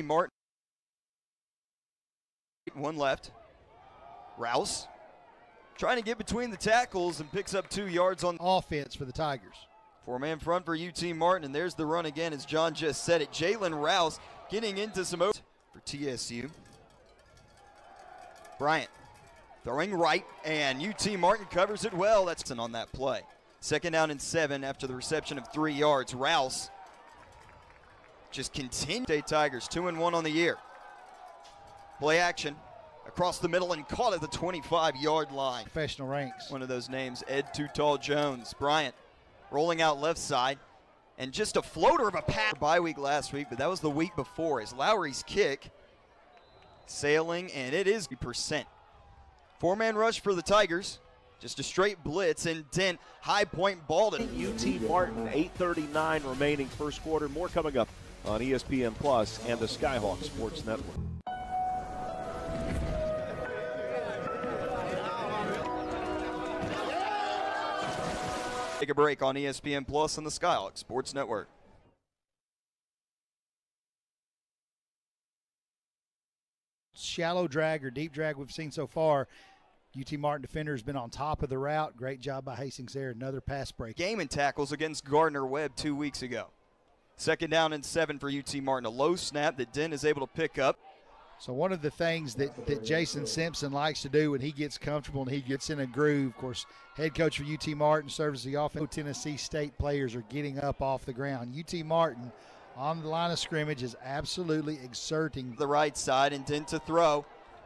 UT Martin. One left. Rouse trying to get between the tackles and picks up 2 yards on offense for the Tigers. Four-man front for UT Martin, and there's the run again, as John just said it. Jalen Rouse getting into some for TSU. Bryant throwing right, and UT Martin covers it well. That's on that play. Second down and 7 after the reception of 3 yards. Rouse just continues. State Tigers 2-1 on the year. Play action across the middle and caught at the 25-yard line. Professional ranks. One of those names, Ed Tutal-Jones. Bryant rolling out left side, and just a floater of a pass. Bye week last week, but that was the week before. As Lowry's kick sailing, and it is percent. Four-man rush for the Tigers. Just a straight blitz, and Dent, high point, ball to UT Martin. 8:39 remaining first quarter. More coming up on ESPN Plus and the Skyhawk Sports Network. Take a break on ESPN Plus and the Skyhawk Sports Network. Shallow drag or deep drag we've seen so far. UT Martin defender has been on top of the route. Great job by Hastings there. Another pass break. Game and tackles against Gardner-Webb 2 weeks ago. Second down and 7 for UT Martin. A low snap that Dent is able to pick up. So one of the things that Jason Simpson likes to do when he gets comfortable and he gets in a groove, of course, head coach for UT Martin serves the offense. Tennessee State players are getting up off the ground. UT Martin on the line of scrimmage is absolutely exerting. The right side, and Dent to throw.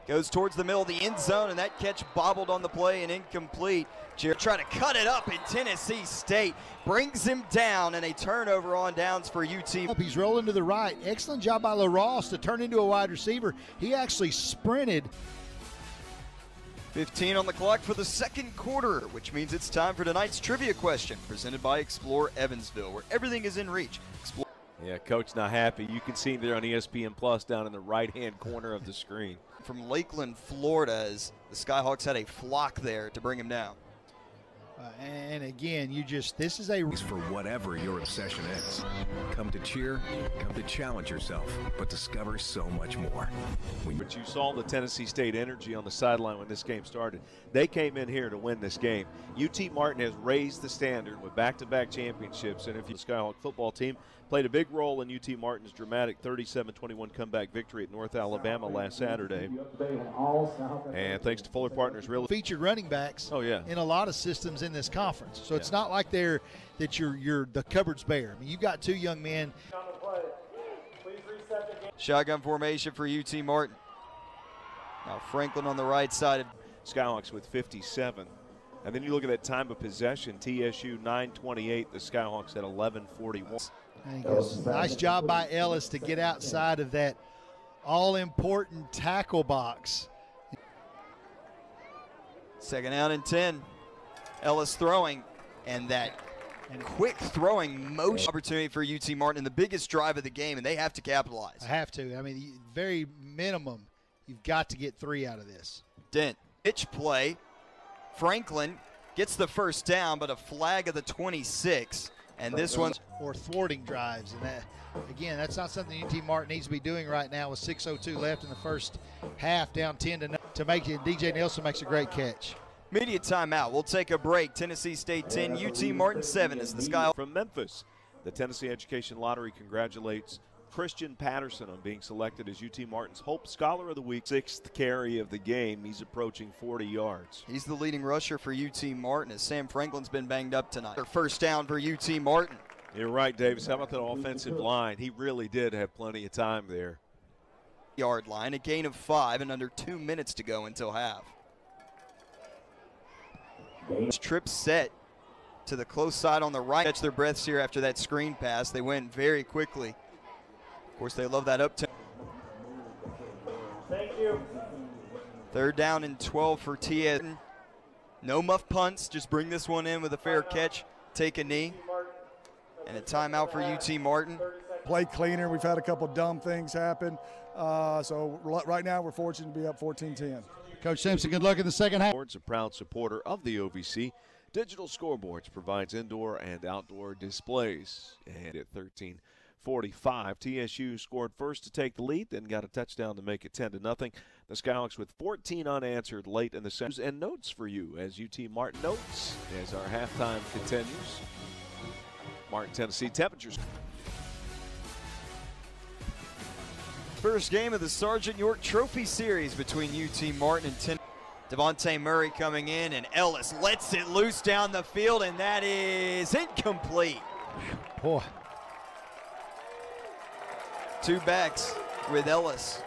Goes towards the middle of the end zone, and that catch bobbled on the play and incomplete. Jared trying to cut it up, and Tennessee State brings him down, and a turnover on downs for UT. He's rolling to the right. Excellent job by LaRosse to turn into a wide receiver. He actually sprinted. 15 on the clock for the second quarter, which means it's time for tonight's trivia question, presented by Explore Evansville, where everything is in reach. Explore. Yeah, coach not happy. You can see him there on ESPN Plus down in the right-hand corner of the screen. From Lakeland, Florida, as the Skyhawks had a flock there to bring him down. And again, this is a... For whatever your obsession is. Come to cheer, come to challenge yourself, but discover so much more. But you saw the Tennessee State energy on the sideline when this game started. They came in here to win this game. UT Martin has raised the standard with back-to-back championships, and if the Skyhawk football team played a big role in UT Martin's dramatic 37-21 comeback victory at North Alabama last Saturday. And thanks to Fuller Partners Real Featured running backs in a lot of systems in this conference. So it's not like you're the cupboard's bare. I mean, you've got two young men. Shotgun formation for UT Martin. Now Franklin on the right side. Skyhawks with 57. And then you look at that time of possession, TSU 9:28, the Skyhawks at 11:41. Nice job by Ellis to get outside of that all-important tackle box. Second out and 10. Ellis throwing, and that quick throwing motion opportunity for UT Martin, the biggest drive of the game, and they have to capitalize. I mean, very minimum, you've got to get 3 out of this. Dent, pitch play. Franklin gets the first down, but a flag of the 26. And this one's for thwarting drives. And that, again, that's not something UT Martin needs to be doing right now with 6:02 left in the first half, down 10 to make it. DJ Nelson makes a great catch. Media timeout. We'll take a break. Tennessee State 10, UT Martin 7 is the Sky. From Memphis, the Tennessee Education Lottery congratulates Christian Patterson on being selected as UT Martin's Hope Scholar of the Week. 6th carry of the game. He's approaching 40 yards. He's the leading rusher for UT Martin, as Sam Franklin's been banged up tonight. First down for UT Martin. You're right, Davis. How about that offensive line? He really did have plenty of time there. Yard line, a gain of 5 and under 2 minutes to go until half. Trip set to the close side on the right. Catch their breaths here after that screen pass. They went very quickly. Of course, they love that up. Thank you. Third down and 12 for TSU. No muff punts. Just bring this one in with a fair catch. Take a knee. And a timeout for UT Martin. Play cleaner. We've had a couple dumb things happen. So right now we're fortunate to be up 14-10. Coach Simpson, good luck in the second half. A proud supporter of the OVC. Digital Scoreboards provides indoor and outdoor displays. And at 13. 45. TSU scored first to take the lead, then got a touchdown to make it 10-0. The Skyhawks with 14 unanswered late in the second. And notes for you as UT Martin notes as our halftime continues. Martin, Tennessee temperatures. First game of the Sergeant York Trophy series between UT Martin and Tennessee. Devontae Murray coming in, and Ellis lets it loose down the field, and that is incomplete. Boy. Two backs with Ellis.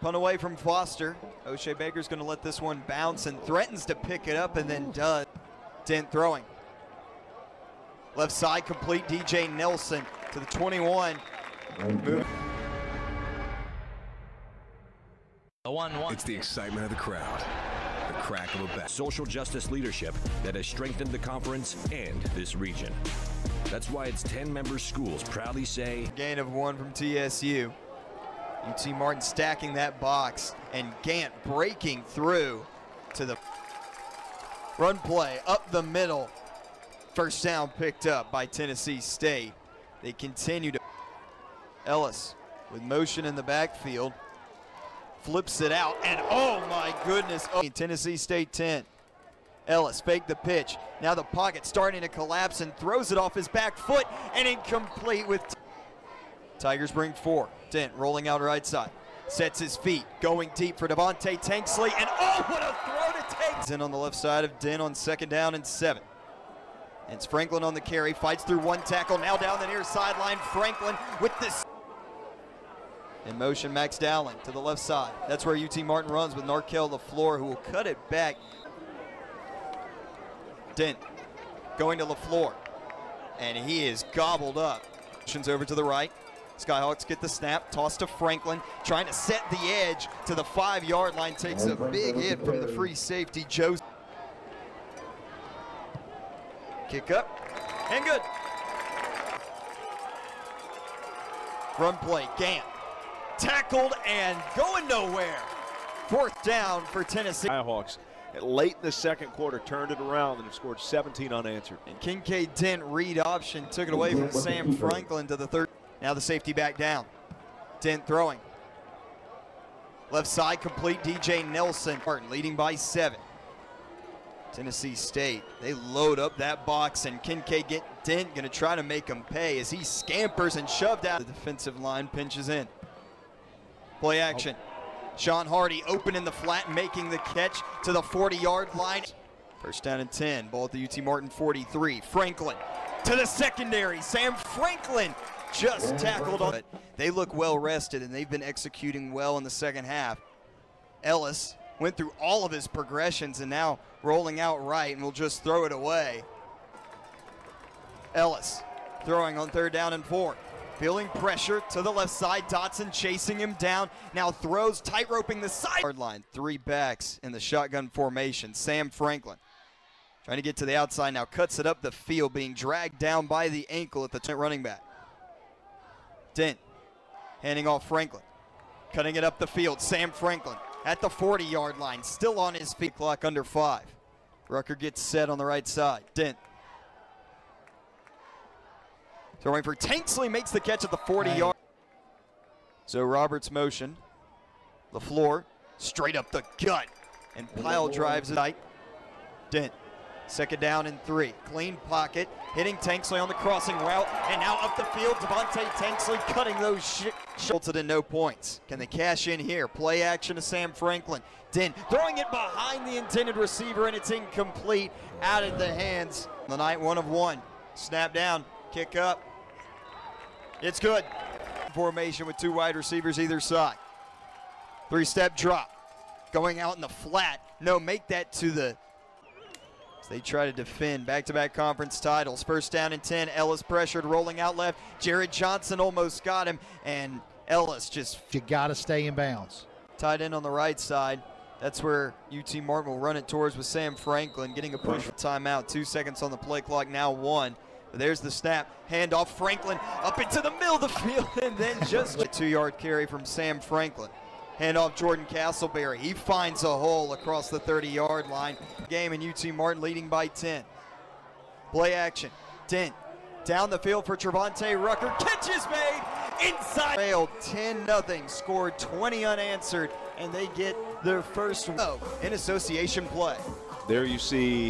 Punt away from Foster. O'Shea Baker's going to let this one bounce and threatens to pick it up and then does. Dent throwing. Left side complete, DJ Nelson to the 21. 1-1. It's the excitement of the crowd, the crack of a bat. Social justice leadership that has strengthened the conference and this region. That's why its 10-member schools proudly say. Gain of one from TSU. UT Martin stacking that box, and Gant breaking through to the run play up the middle. First down picked up by Tennessee State. They continue to. Ellis with motion in the backfield. Flips it out, and oh my goodness. Tennessee State 10. Ellis faked the pitch. Now the pocket starting to collapse and throws it off his back foot and incomplete with. Tigers bring four. Dent rolling out right side. Sets his feet, going deep for Devontae Tanksley, and oh, what a throw to Tanksley. In on the left side of Dent on second down and 7. And it's Franklin on the carry, fights through one tackle, now down the near sideline. Franklin with this. In motion, Max Dowling to the left side. That's where UT Martin runs with Narkel LaFleur, who will cut it back. Dent going to LaFleur, and he is gobbled up. Motions over to the right. Skyhawks get the snap, toss to Franklin, trying to set the edge to the 5-yard line, takes a big hit from the free safety, Joseph. Kick up, and good. Run play, Gant. Tackled and going nowhere. Fourth down for Tennessee. Skyhawks, late in the second quarter, turned it around and have scored 17 unanswered. And Kincaid Dent read option, took it away from Sam Franklin to the third. Now the safety back down. Dent throwing. Left side complete, DJ Nelson. Martin leading by 7. Tennessee State, they load up that box, and Kincaid Dent going to try to make him pay as he scampers and shoved out. The defensive line pinches in. Play action. Sean Hardy open in the flat, making the catch to the 40-yard line. First down and 10, ball at the UT Martin 43. Franklin to the secondary. Sam Franklin just tackled on it. They look well rested, and they've been executing well in the second half. Ellis went through all of his progressions and now rolling out right and will just throw it away. Ellis throwing on third down and 4. Feeling pressure to the left side. Dotson chasing him down. Now throws, tight roping the side line. Three backs in the shotgun formation. Sam Franklin trying to get to the outside now. Cuts it up the field, being dragged down by the ankle at the running back. Dent handing off Franklin. Cutting it up the field. Sam Franklin at the 40-yard line. Still on his feet. Clock under 5. Rucker gets set on the right side. Dent. Throwing for Tanksley, makes the catch at the 40-yard. So Roberts motion. LaFleur straight up the gut, and Pyle drives it. Dent, second down and 3. Clean pocket, hitting Tanksley on the crossing route, and now up the field, Devontae Tanksley cutting those Schulted in no points. Can they cash in here? Play action to Sam Franklin. Dent throwing it behind the intended receiver, and it's incomplete, out of the hands. The night, 1 of 1. Snap down, kick up. It's good. Formation with 2 wide receivers either side. 3-step drop. Going out in the flat. No, make that to the. So they try to defend back-to-back conference titles. First down and 10. Ellis pressured, rolling out left. Jared Johnson almost got him, and Ellis just. You got to stay in bounds. Tight end on the right side. That's where UT Martin will run it towards with Sam Franklin, getting a push for timeout. 2 seconds on the play clock, now 1. There's the snap, handoff, Franklin up into the middle of the field, and then just a 2-yard carry from Sam Franklin. Handoff, Jordan Castleberry. He finds a hole across the 30-yard line. Game, and UT Martin leading by 10. Play action, Dent down the field for Trevante Rucker. Catch is made inside. Trailed 10-0, scored 20 unanswered, and they get their first in association play. There you see.